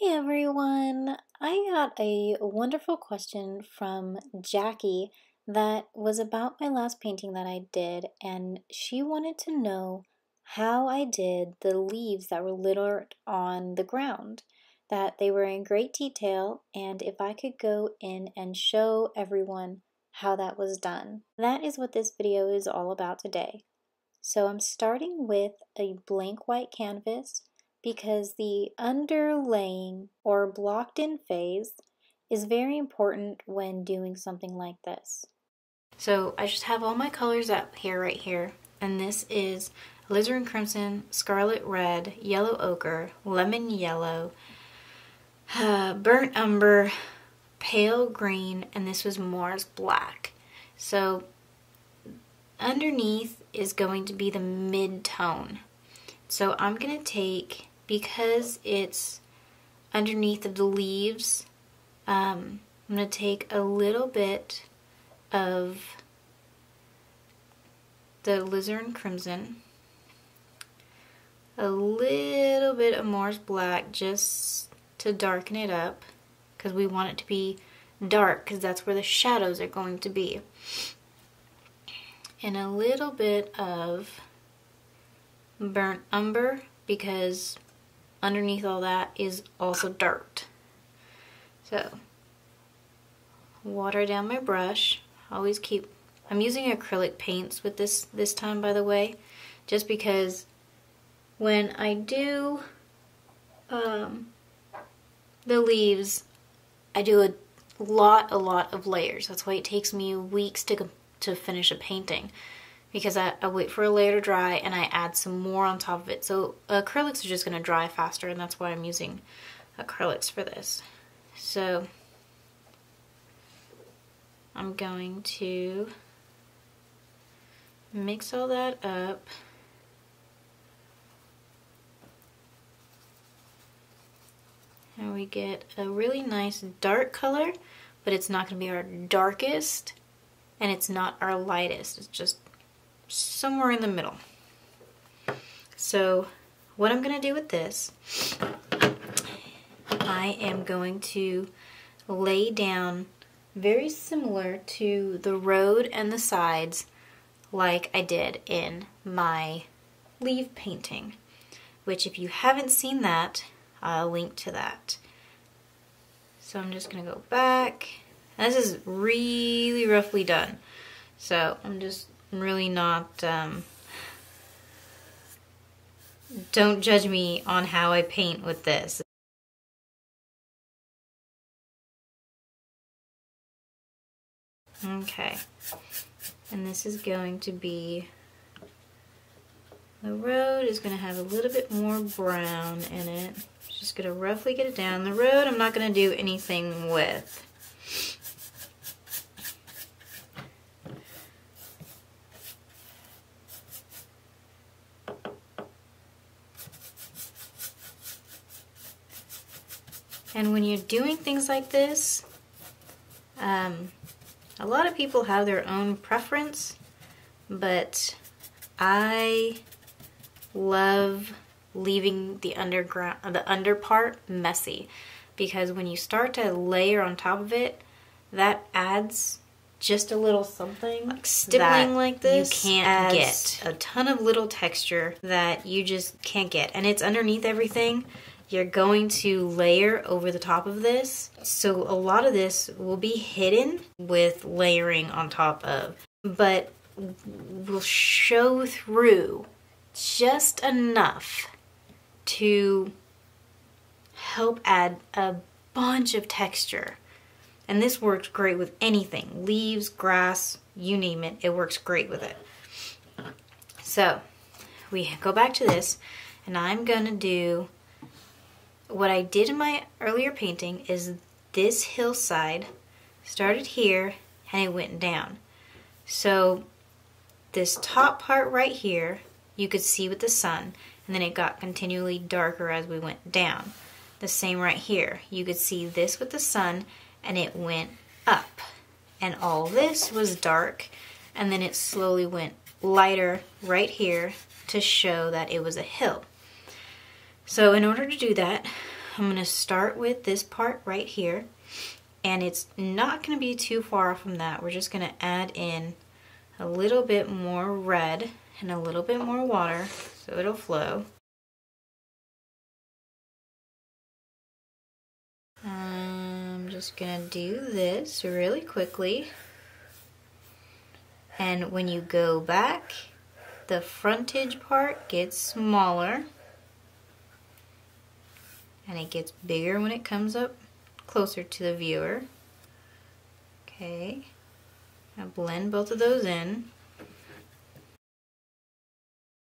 Hey everyone! I got a wonderful question from Jackie that was about my last painting that I did, and she wanted to know how I did the leaves that were littered on the ground, that they were in great detail, and if I could go in and show everyone how that was done. That is what this video is all about today. So I'm starting with a blank white canvas, because the underlaying or blocked in phase is very important when doing something like this. So I just have all my colors up here right here, and this is alizarin crimson, scarlet red, yellow ochre, lemon yellow, burnt umber, pale green, and this was Mars black. So underneath is going to be the mid-tone. So I'm going to take, because it's underneath of the leaves, I'm going to take a little bit of the alizarin crimson, a little bit of Mars black just to darken it up, because we want it to be dark, because that's where the shadows are going to be, and a little bit of burnt umber, because underneath all that is also dirt. So water down my brush. Always keep, I'm using acrylic paints with this time, by the way, just because when I do the leaves, I do a lot of layers. That's why it takes me weeks to finish a painting, because I wait for a layer to dry and I add some more on top of it. So acrylics are just going to dry faster, and that's why I'm using acrylics for this. So I'm going to mix all that up. And we get a really nice dark color, but it's not going to be our darkest and it's not our lightest. It's just somewhere in the middle. So what I'm going to do with this, I am going to lay down very similar to the road and the sides like I did in my leaf painting, which if you haven't seen that, I'll link to that. So I'm just going to go back. This is really roughly done. So I'm just really not, don't judge me on how I paint with this. Okay, and this is going to be, the road is going to have a little bit more brown in it. Just going to roughly get it down. The road I'm not going to do anything with. And when you're doing things like this, a lot of people have their own preference, but I love leaving the under part messy, because when you start to layer on top of it, that adds just a little something, like stippling like this, you can't get a ton of little texture that you just can't get, and it's underneath everything. You're going to layer over the top of this, so a lot of this will be hidden with layering on top of, but will show through just enough to help add a bunch of texture. And this works great with anything, leaves, grass, you name it, it works great with it. So we go back to this, and I'm gonna do what I did in my earlier painting. Is this hillside started here and it went down. So this top part right here, you could see with the sun, and then it got continually darker as we went down. The same right here. You could see this with the sun and it went up. And all this was dark, and then it slowly went lighter right here to show that it was a hill. So in order to do that, I'm going to start with this part right here, and it's not going to be too far off from that. We're just going to add in a little bit more red and a little bit more water so it'll flow. I'm just going to do this really quickly, and when you go back, the frontage part gets smaller and it gets bigger when it comes up closer to the viewer. Okay, now blend both of those in,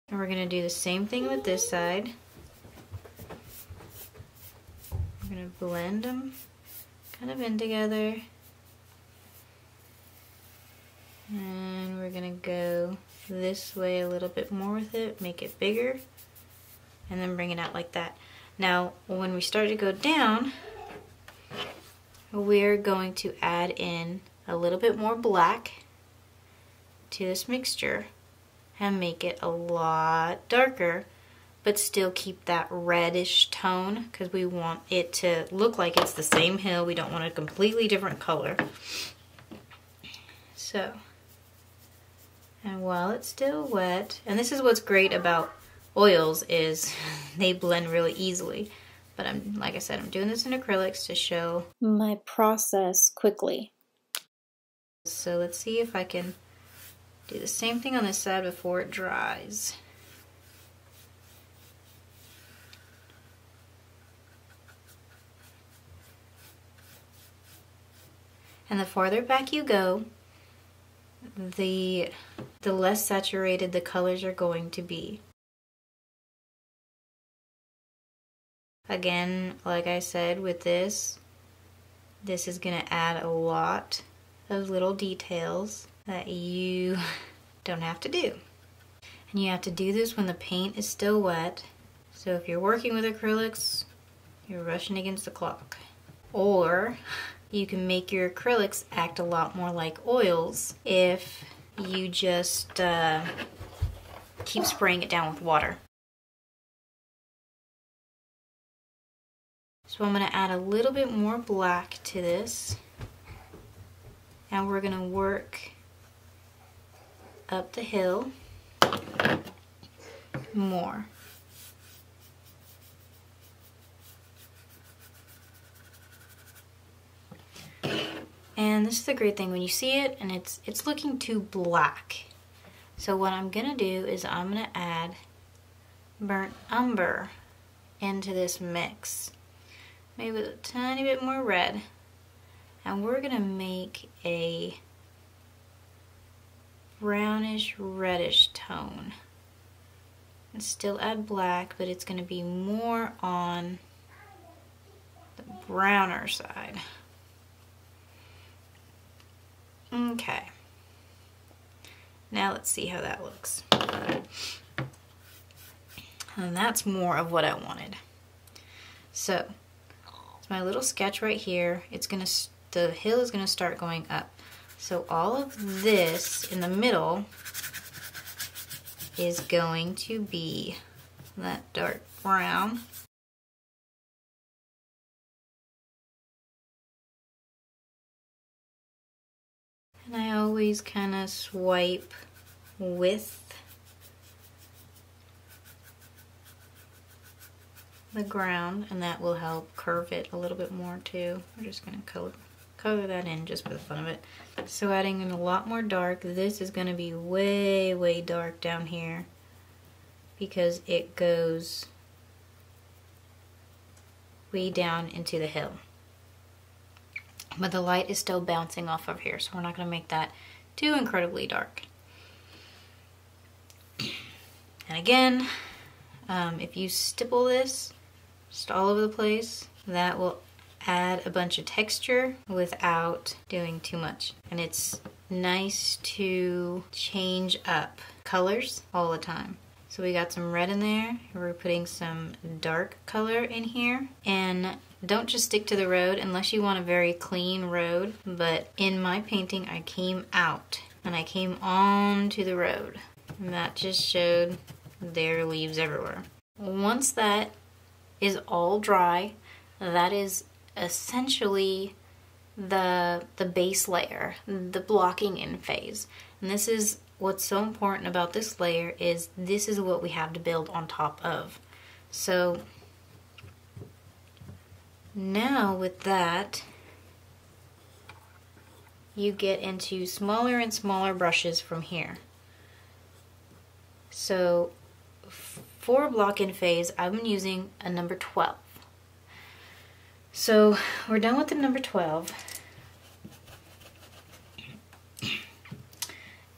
and we're going to do the same thing with this side. We're going to blend them kind of in together, and we're going to go this way a little bit more with it, make it bigger, and then bring it out like that. Now when we start to go down, we're going to add in a little bit more black to this mixture and make it a lot darker, but still keep that reddish tone because we want it to look like it's the same hill. We don't want a completely different color. So, and while it's still wet, and this is what's great about oils is they blend really easily. But I'm, like I said, I'm doing this in acrylics to show my process quickly. So let's see if I can do the same thing on this side before it dries. And the farther back you go, the less saturated the colors are going to be. Again, like I said, with this is going to add a lot of little details that you don't have to do. And you have to do this when the paint is still wet. So if you're working with acrylics, you're rushing against the clock. Or you can make your acrylics act a lot more like oils if you just keep spraying it down with water. So I'm going to add a little bit more black to this, and we're going to work up the hill more. And this is the great thing when you see it and it's looking too black. So what I'm going to do is I'm going to add burnt umber into this mix. Maybe with a tiny bit more red. And we're going to make a brownish reddish tone. And still add black, but it's going to be more on the browner side. Okay, now let's see how that looks. And that's more of what I wanted. So, it's my little sketch right here. It's gonna, the hill is gonna start going up. So all of this in the middle is going to be that dark brown. And I always kind of swipe with the ground, and that will help curve it a little bit more too. We're just going to color that in just for the fun of it. So adding in a lot more dark. This is going to be way, way dark down here because it goes way down into the hill. But the light is still bouncing off of here, so we're not going to make that too incredibly dark. And again, if you stipple this just all over the place, that will add a bunch of texture without doing too much. And it's nice to change up colors all the time. So we got some red in there, we're putting some dark color in here, and don't just stick to the road unless you want a very clean road, but in my painting I came out and I came onto the road, and that just showed there are leaves everywhere. Once that is all dry, that is essentially the base layer, the blocking in phase. And this is what's so important about this layer, is this is what we have to build on top of. So now with that, you get into smaller and smaller brushes from here. So for block in phase, I've been using a number 12. So we're done with the number 12.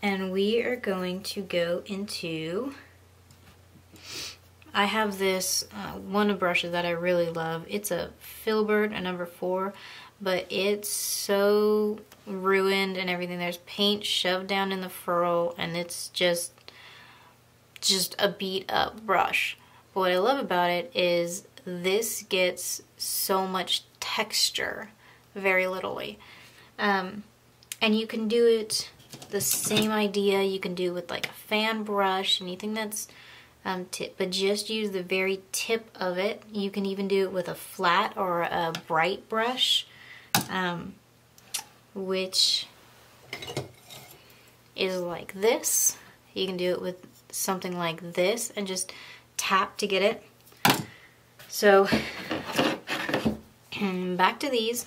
And we are going to go into, I have this one brush that I really love. It's a Filbert, a number 4, but it's so ruined and everything. There's paint shoved down in the furl, and it's just a beat up brush. But what I love about it is this gets so much texture very literally. And you can do it the same idea you can do with like a fan brush, anything that's tip, but just use the very tip of it. You can even do it with a flat or a bright brush, which is like this. You can do it with something like this and just tap to get it. So back to these.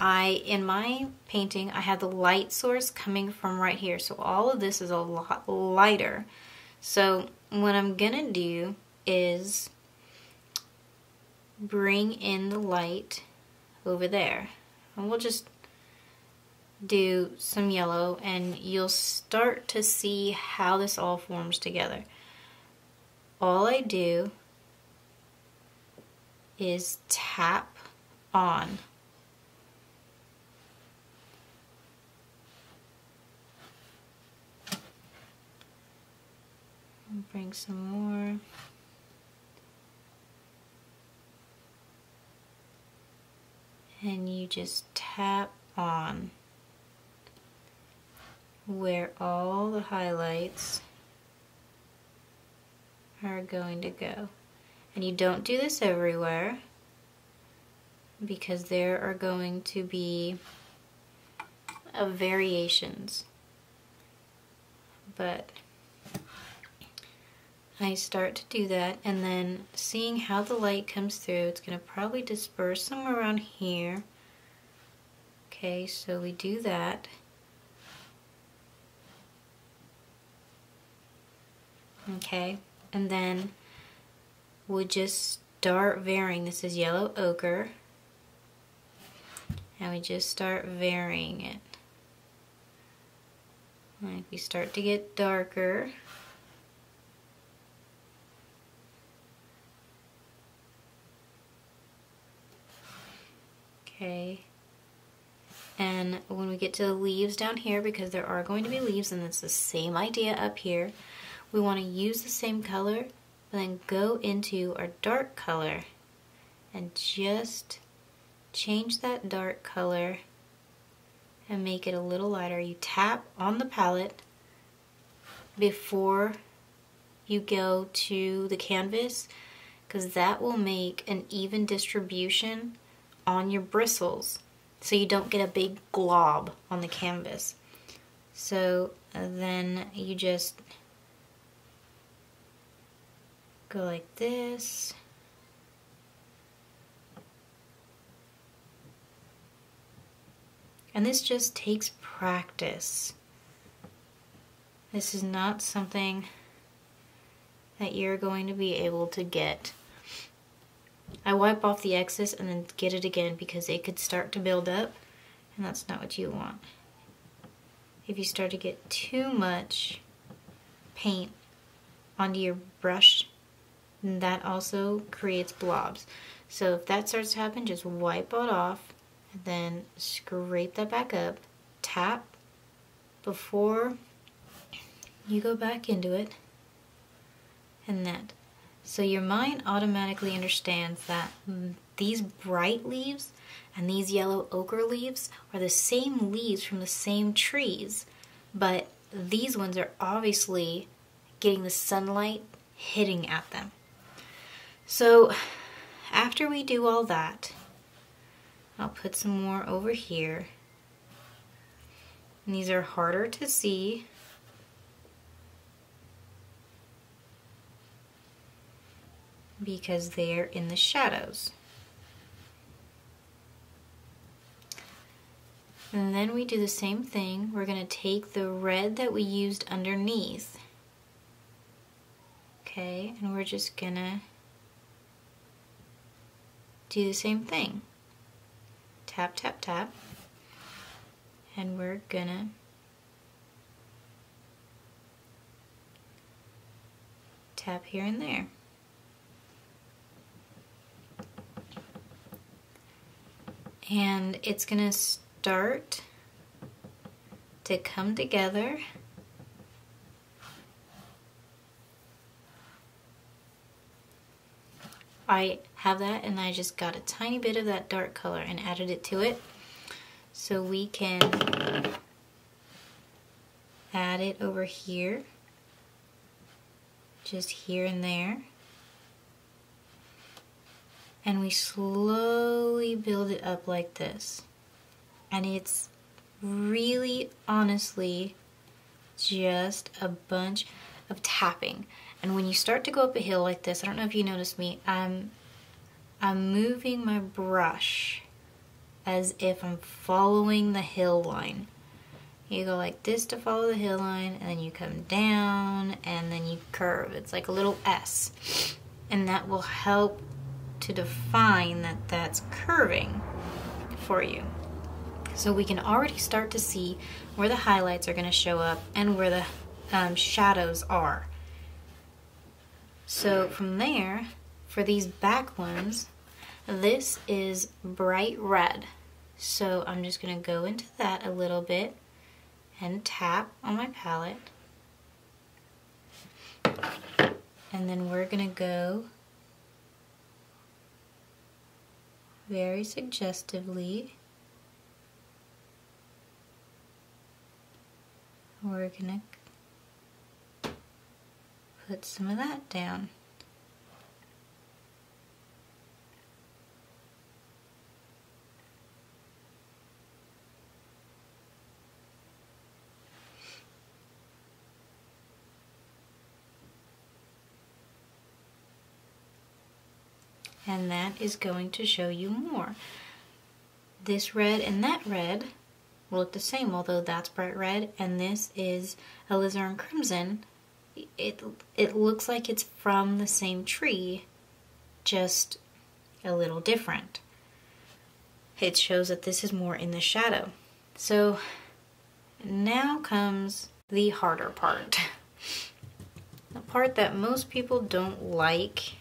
In my painting, I had the light source coming from right here. So all of this is a lot lighter. So what I'm gonna do is bring in the light over there. And we'll just do some yellow, and you'll start to see how this all forms together. All I do is tap on. Bring some more. And you just tap on where all the highlights are going to go. And you don't do this everywhere, because there are going to be variations. But I start to do that, and then seeing how the light comes through, it's going to probably disperse somewhere around here. Okay, so we do that. Okay, and then we'll just start varying. This is yellow ochre, and we just start varying it. Like we start to get darker. Okay, and when we get to the leaves down here, because there are going to be leaves, and it's the same idea up here, we want to use the same color, but then go into our dark color and just change that dark color and make it a little lighter. You tap on the palette before you go to the canvas, because that will make an even distribution on your bristles, so you don't get a big glob on the canvas. So then you just go like this, and this just takes practice. This is not something that you're going to be able to get. I wipe off the excess and then get it again, because it could start to build up, and that's not what you want. If you start to get too much paint onto your brush, that also creates blobs. So if that starts to happen, just wipe it off and then scrape that back up. Tap before you go back into it, and that. So your mind automatically understands that these bright leaves and these yellow ochre leaves are the same leaves from the same trees, but these ones are obviously getting the sunlight hitting at them. So after we do all that, I'll put some more over here. And these are harder to see. Because they're in the shadows. And then we do the same thing. We're going to take the red that we used underneath. Okay, and we're just going to do the same thing. Tap, tap, tap. And we're going to tap here and there. And it's going to start to come together. I have that, and I just got a tiny bit of that dark color and added it to it. So we can add it over here, just here and there. And we slowly build it up like this. And it's really, honestly, just a bunch of tapping. And when you start to go up a hill like this, I don't know if you noticed me, I'm moving my brush as if I'm following the hill line. You go like this to follow the hill line, and then you come down, and then you curve. It's like a little S. And that will help to define that that's curving for you. So we can already start to see where the highlights are going to show up and where the shadows are. So from there, for these back ones, this is bright red. So I'm just going to go into that a little bit and tap on my palette. And then we're going to go very suggestively. We're going to put some of that down. And that is going to show you more. This red and that red will look the same, although that's bright red, and this is alizarin crimson. It looks like it's from the same tree, just a little different. It shows that this is more in the shadow. So now comes the harder part. The part that most people don't like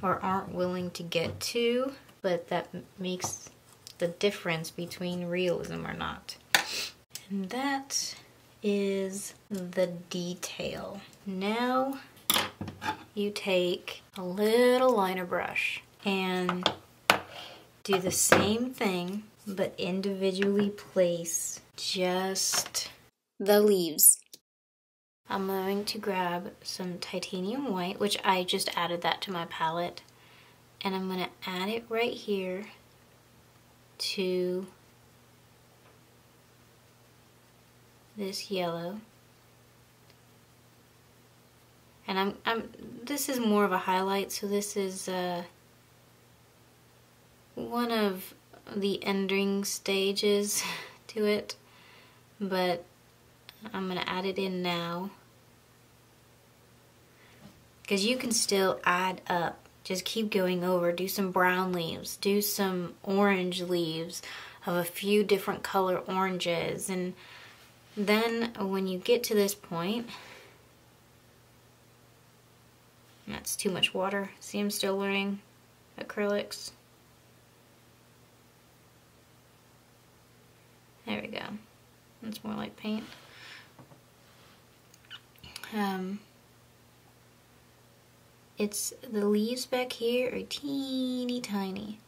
or aren't willing to get to, but that makes the difference between realism or not. And that is the detail. Now you take a little liner brush and do the same thing, but individually place just the leaves. I'm going to grab some titanium white, which I just added that to my palette, and I'm going to add it right here to this yellow. And this is more of a highlight, so this is one of the ending stages to it, but I'm going to add it in now. Because you can still add up. Just keep going over. Do some brown leaves. Do some orange leaves of a few different color oranges. And then when you get to this point, that's too much water. See, I'm still learning acrylics. There we go. That's more like paint. It's the leaves back here are teeny tiny,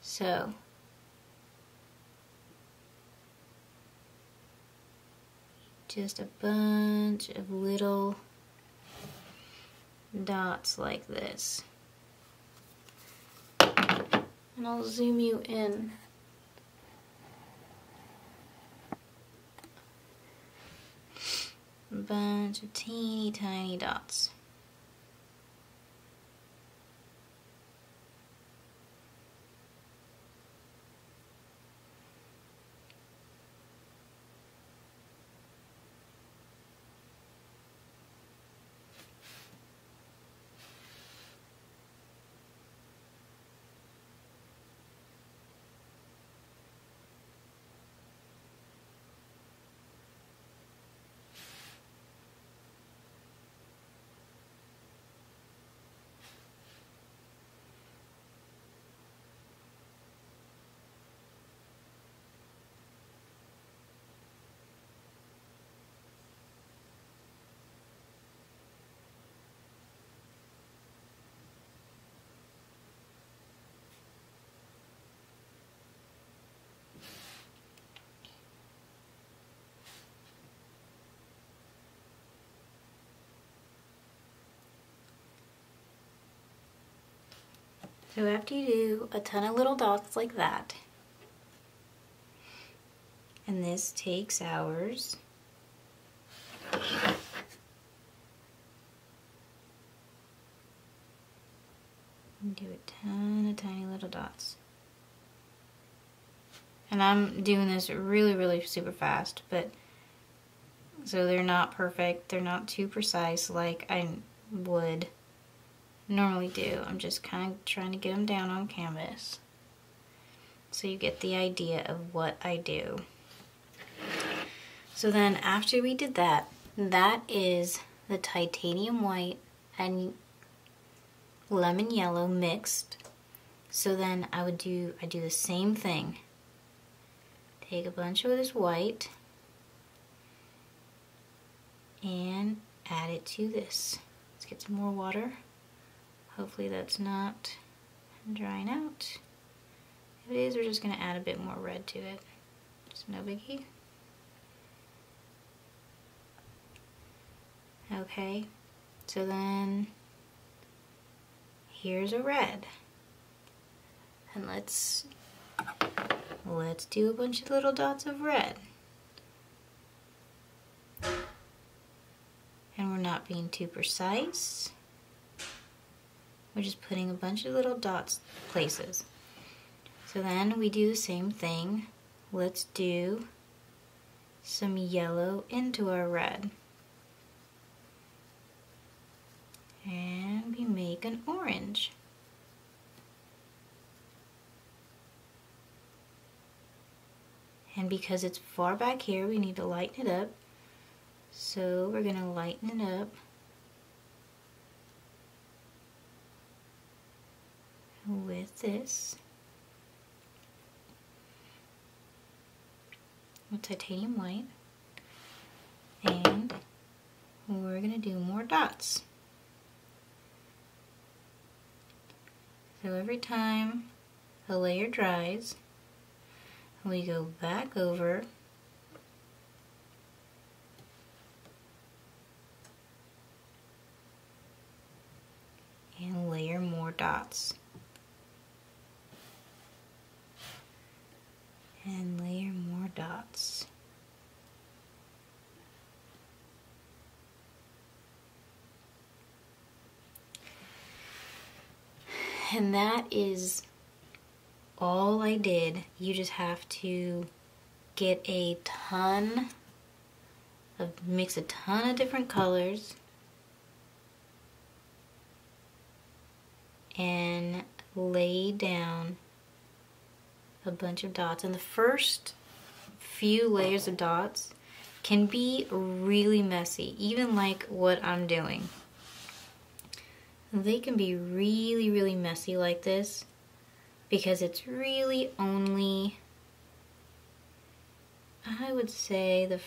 so just a bunch of little dots like this. And I'll zoom you in a bunch of teeny tiny dots. So after you do a ton of little dots like that, and this takes hours, and do a ton of tiny little dots. And I'm doing this really, really super fast, but so they're not perfect, they're not too precise like I would normally do. I'm just kind of trying to get them down on canvas so you get the idea of what I do. So then after we did that, that is the titanium white and lemon yellow mixed. So then I do the same thing. Take a bunch of this white and add it to this. Let's get some more water. Hopefully that's not drying out. If it is, we're just going to add a bit more red to it. It's no biggie. Okay, so then here's a red. And let's do a bunch of little dots of red. And we're not being too precise. We're just putting a bunch of little dots places. So then we do the same thing. Let's do some yellow into our red. And we make an orange. And because it's far back here, we need to lighten it up. So we're going to lighten it up with this, with titanium white, and we're going to do more dots. So every time a layer dries, we go back over and layer more dots. And layer more dots. And that is all I did. You just have to get a ton of, mix a ton of different colors and lay down a bunch of dots, and the first few layers of dots can be really messy, even like what I'm doing. They can be really, really messy like this because it's really only, I would say, the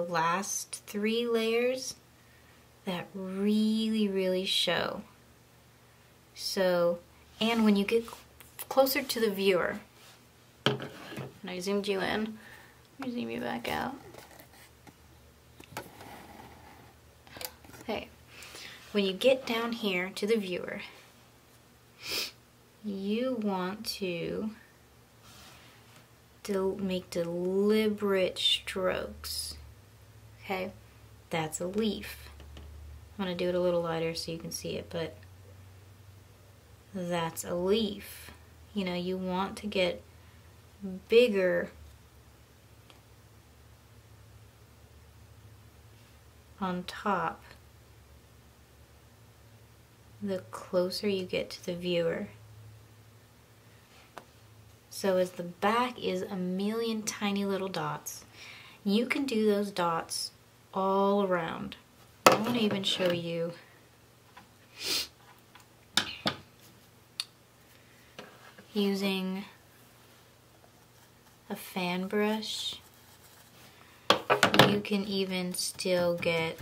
last three layers that really, really show. So, and when you get closer to the viewer. And I zoomed you in. Let me zoom you back out. Okay. When you get down here to the viewer, you want to make deliberate strokes. Okay? that's a leaf. I'm going to do it a little lighter so you can see it, but that's a leaf. You know, you want to get bigger on top the closer you get to the viewer. So as the back is a million tiny little dots, you can do those dots all around. I want to even show you using a fan brush. You can even still get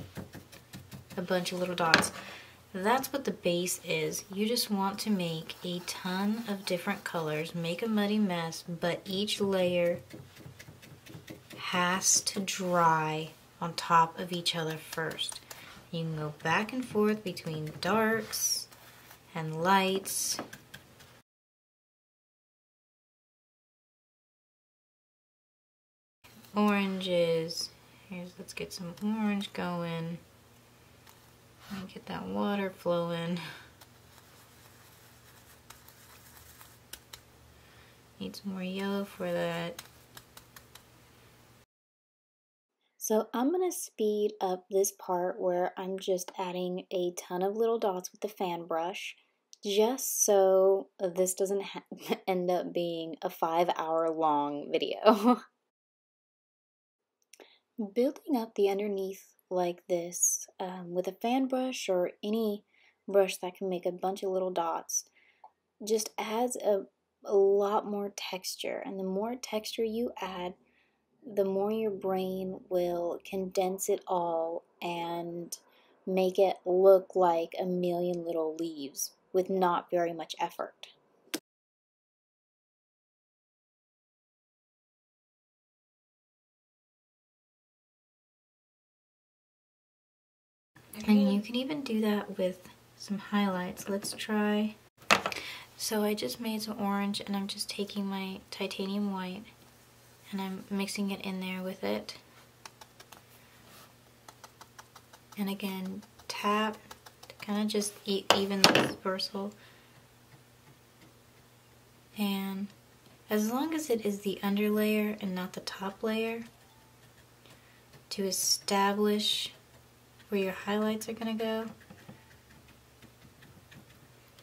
a bunch of little dots. That's what the base is. You just want to make a ton of different colors, make a muddy mess, but each layer has to dry on top of each other first. You can go back and forth between darks and lights. Oranges. Let's get some orange going. Get that water flowing. Need some more yellow for that. So I'm going to speed up this part where I'm just adding a ton of little dots with the fan brush, just so this doesn't end up being a 5-hour long video. Building up the underneath like this with a fan brush or any brush that can make a bunch of little dots just adds a lot more texture, and the more texture you add, the more your brain will condense it all and make it look like a million little leaves with not very much effort. And you can even do that with some highlights. Let's try. So I just made some orange, and I'm just taking my titanium white and I'm mixing it in there with it. And again, tap to kind of just even the dispersal. And as long as it is the underlayer and not the top layer, to establish where your highlights are going to go,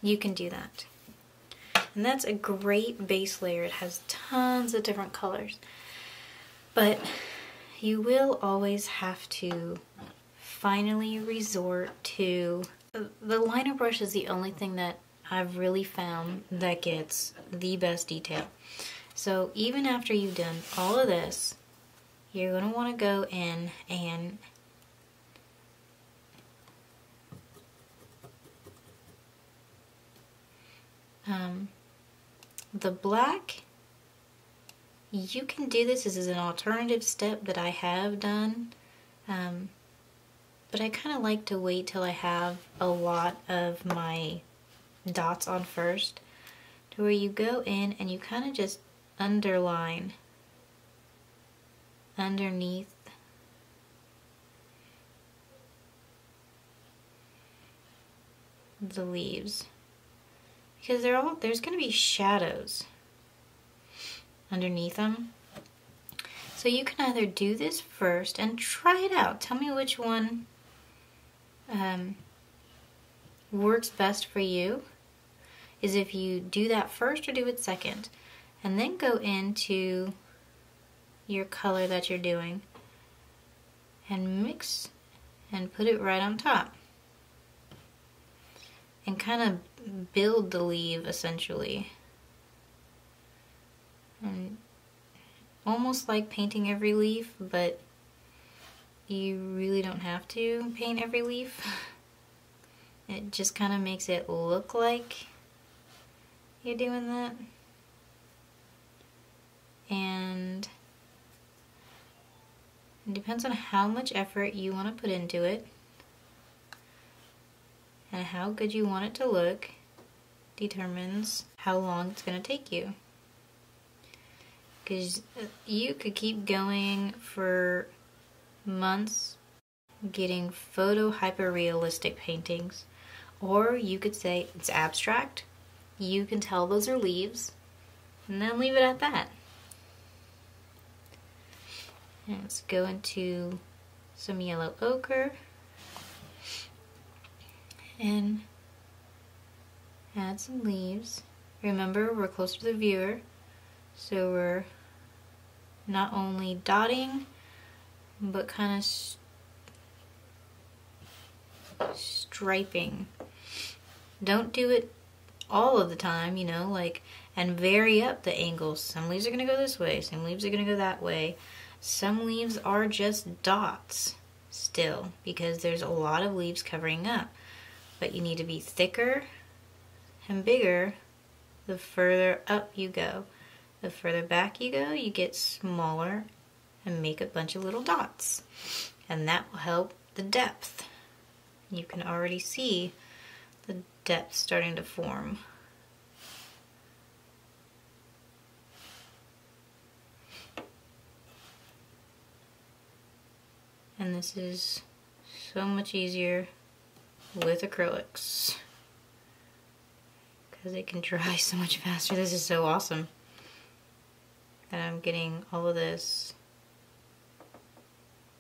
you can do that. And that's a great base layer. It has tons of different colors, but you will always have to finally resort to the liner brush. Is the only thing that I've really found that gets the best detail. So even after you've done all of this, you're going to want to go in and the black, you can do this. This is an alternative step that I have done, but I kind of like to wait till I have a lot of my dots on first, to where you go in and you kind of just underline underneath the leaves. Because there's going to be shadows underneath them. So you can either do this first and try it out. Tell me which one works best for you. Is if you do that first or do it second. And then go into your color that you're doing and mix and put it right on top. And kind of build the leaf, essentially. And almost like painting every leaf, but you really don't have to paint every leaf. It just kind of makes it look like you're doing that. And it depends on how much effort you want to put into it and how good you want it to look determines how long it's going to take you. Because you could keep going for months getting photo hyperrealistic paintings, or you could say it's abstract. You can tell those are leaves and then leave it at that. And let's go into some yellow ochre and add some leaves. Remember, we're close to the viewer, so we're not only dotting but kind of striping. Don't do it all of the time, you know, like, and vary up the angles. Some leaves are gonna go this way, some leaves are gonna go that way. Some leaves are just dots still because there's a lot of leaves covering up, but you need to be thicker and bigger the further up you go. The further back you go, you get smaller and make a bunch of little dots, and that will help the depth. You can already see the depth starting to form. And this is so much easier with acrylics because it can dry so much faster. This is so awesome that I'm getting all of this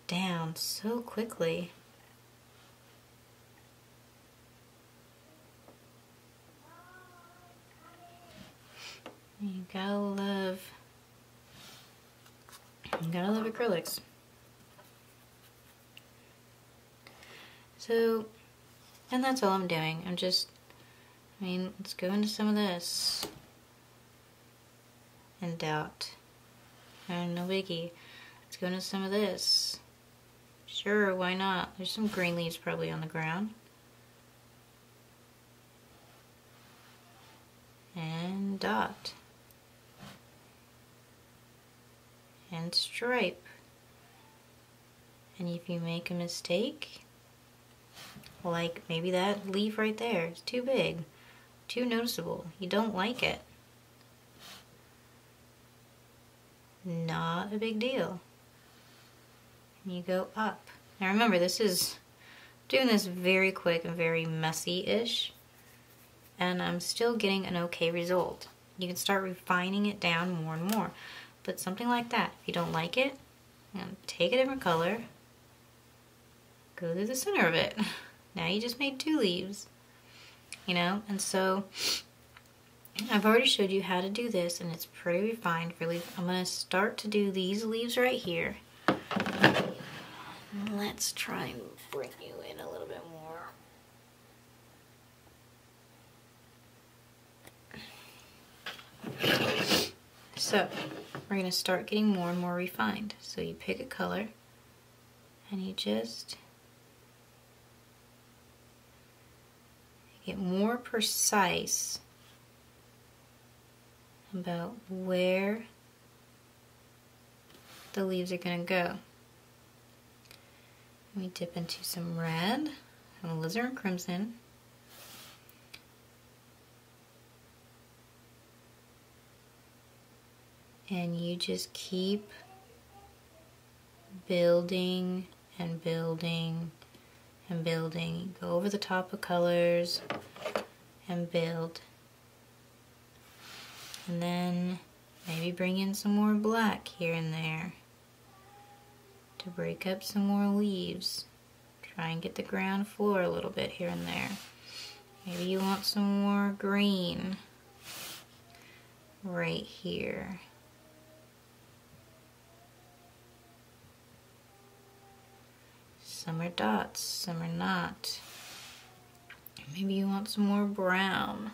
down so quickly. You gotta love acrylics. So, and that's all I'm doing. Let's go into some of this and doubt. And no biggie. Let's go into some of this. Sure, why not? There's some green leaves probably on the ground. And dot. And stripe. And if you make a mistake, like maybe that leaf right there is too big, too noticeable, you don't like it, not a big deal. And you go up. Now remember, I'm doing this very quick and very messy-ish, and I'm still getting an okay result. You can start refining it down more and more. But something like that, if you don't like it, you know, take a different color, go through the center of it. Now you just made two leaves, you know? And so I've already showed you how to do this, and it's pretty refined. Really, I'm gonna start to do these leaves right here. Let's try and bring you in a little bit more. So we're gonna start getting more and more refined. So you pick a color and you just get more precise about where the leaves are gonna go. We dip into some red and alizarin and crimson. And you just keep building and building and building. Go over the top of colors and build. And then maybe bring in some more black here and there to break up some more leaves. Try and get the ground floor a little bit here and there. Maybe you want some more green right here. Some are dots, some are not. Maybe you want some more brown.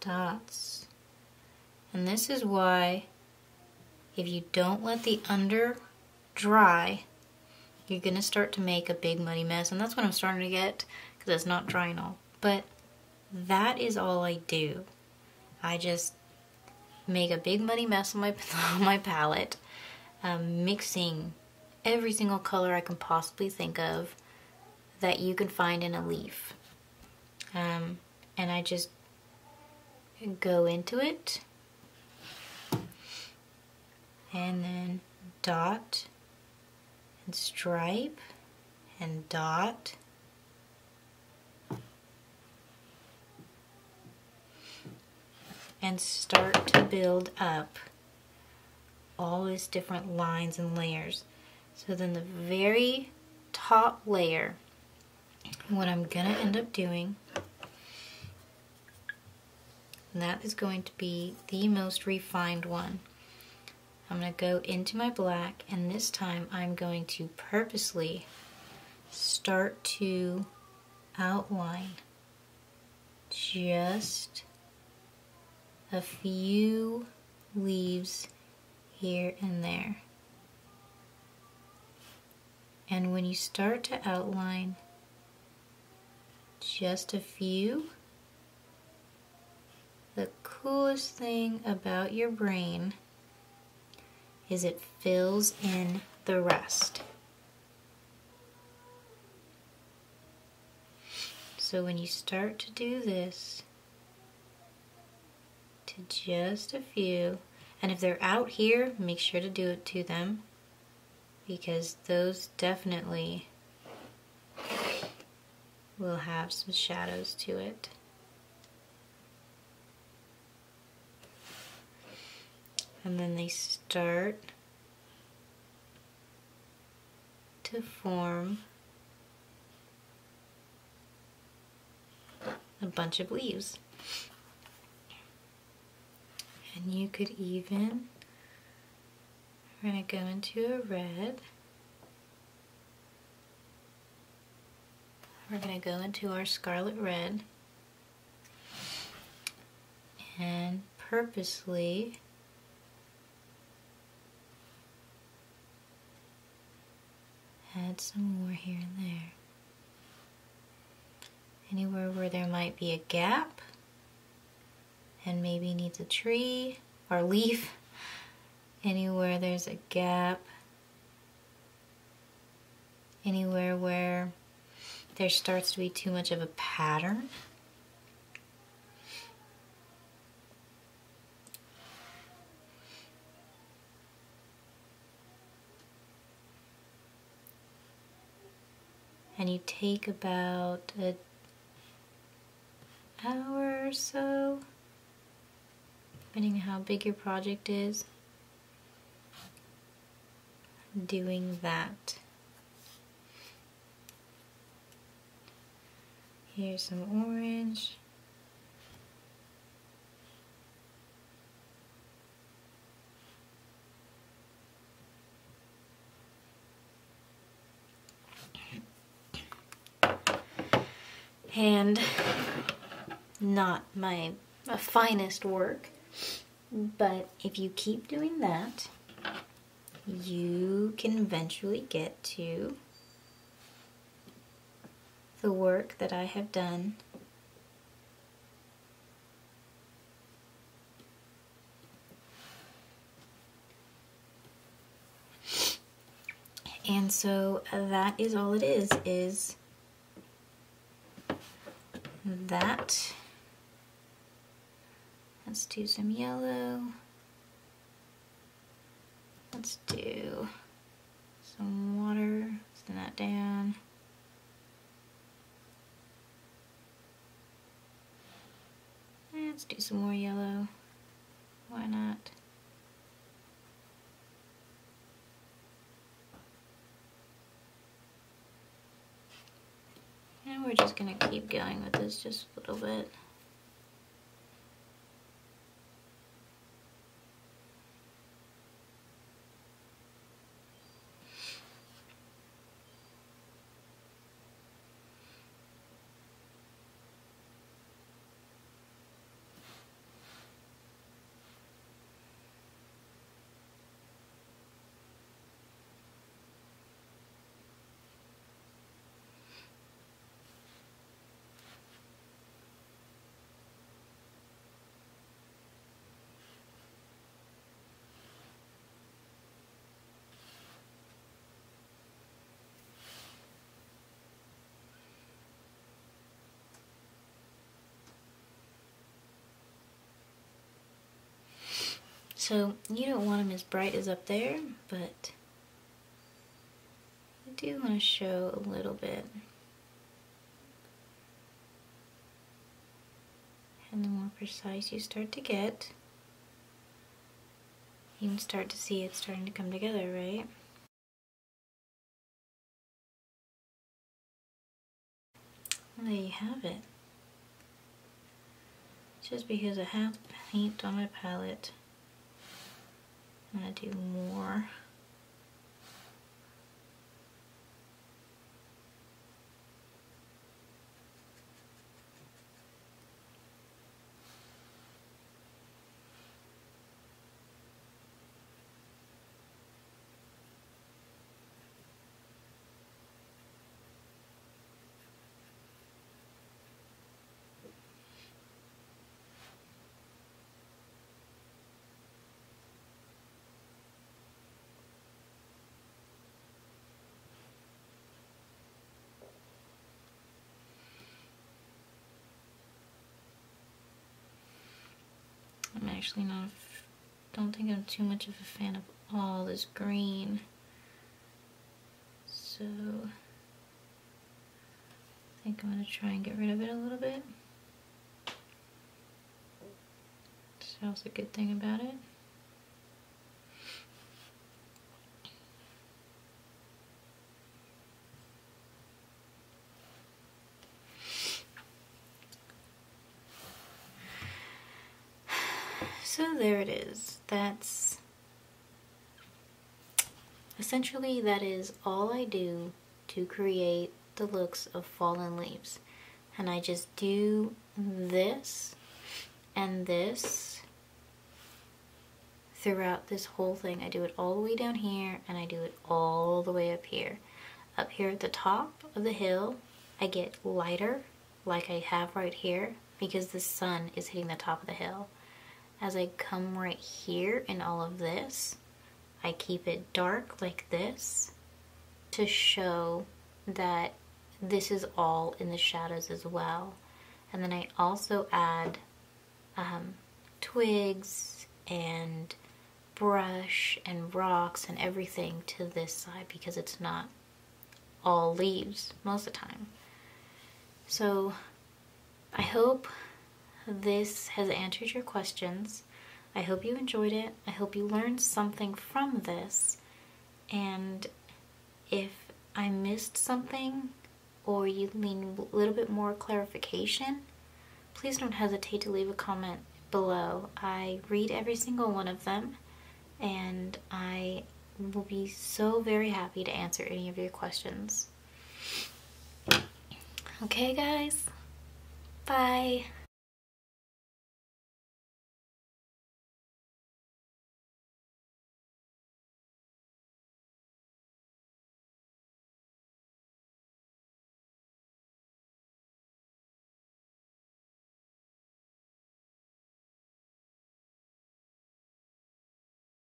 Dots. And this is why if you don't let the under dry, you're gonna start to make a big muddy mess. And that's what I'm starting to get, because it's not dry and all. But that is all I do. I just make a big muddy mess on my palette, mixing every single color I can possibly think of that you can find in a leaf. And I just go into it and then dot and stripe and dot. And start to build up all these different lines and layers. So then the very top layer, what I'm going to end up doing, and that is going to be the most refined one. I'm going to go into my black, and this time I'm going to purposely start to outline just a few leaves here and there. And when you start to outline just a few, the coolest thing about your brain is it fills in the rest. So when you start to do this, just a few, and if they're out here, make sure to do it to them, because those definitely will have some shadows to it. And then they start to form a bunch of leaves. And you could even, we're going to go into a red. We're going to go into our scarlet red and purposely add some more here and there. Anywhere where there might be a gap, and maybe needs a tree or leaf. Anywhere there's a gap. Anywhere where there starts to be too much of a pattern. And you take about an hour or so, depending on how big your project is, doing that. Here's some orange. And not my finest work. But if you keep doing that, you can eventually get to the work that I have done . And so that is all it is that. Let's do some yellow. Let's do some water. Send that down. Let's do some more yellow. Why not? And we're just going to keep going with this just a little bit. So you don't want them as bright as up there, but you do want to show a little bit. And the more precise you start to get, you can start to see it starting to come together, right? There you have it. Just because I have paint on my palette, I'm going to do more. Actually, don't think I'm too much of a fan of all this green, so I think I'm going to try and get rid of it a little bit. That's a good thing about it. So there it is. That's essentially, that is all I do to create the looks of fallen leaves. And I just do this and this throughout this whole thing. I do it all the way down here and I do it all the way up here. Up here at the top of the hill, I get lighter like I have right here because the sun is hitting the top of the hill. As I come right here in all of this, I keep it dark like this to show that this is all in the shadows as well. And then I also add twigs and brush and rocks and everything to this side because it's not all leaves most of the time. So I hope this has answered your questions. I hope you enjoyed it. I hope you learned something from this. And if I missed something or you need a little bit more clarification, please don't hesitate to leave a comment below. I read every single one of them and I will be so very happy to answer any of your questions. Okay guys, bye.